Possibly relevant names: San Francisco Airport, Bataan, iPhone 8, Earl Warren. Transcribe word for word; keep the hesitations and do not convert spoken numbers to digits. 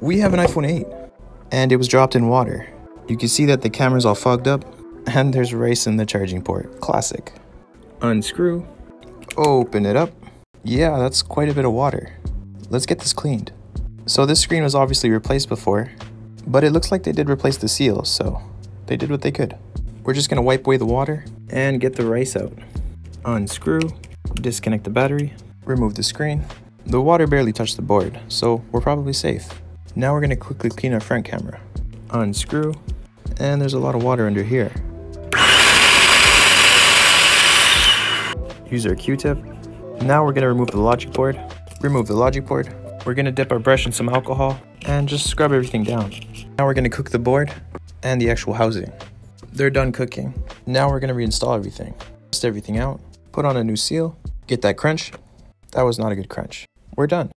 We have an iPhone eight, and it was dropped in water. You can see that the camera's all fogged up, and there's rice in the charging port. Classic. Unscrew. Open it up. Yeah, that's quite a bit of water. Let's get this cleaned. So this screen was obviously replaced before, but it looks like they did replace the seal, so they did what they could. We're just gonna wipe away the water and get the rice out. Unscrew. Disconnect the battery. Remove the screen. The water barely touched the board, so we're probably safe. Now we're gonna quickly clean our front camera. Unscrew, and there's a lot of water under here. Use our Q-tip. Now we're gonna remove the logic board. Remove the logic board. We're gonna dip our brush in some alcohol and just scrub everything down. Now we're gonna cook the board and the actual housing. They're done cooking. Now we're gonna reinstall everything. Test everything out, put on a new seal, get that crunch. That was not a good crunch. We're done.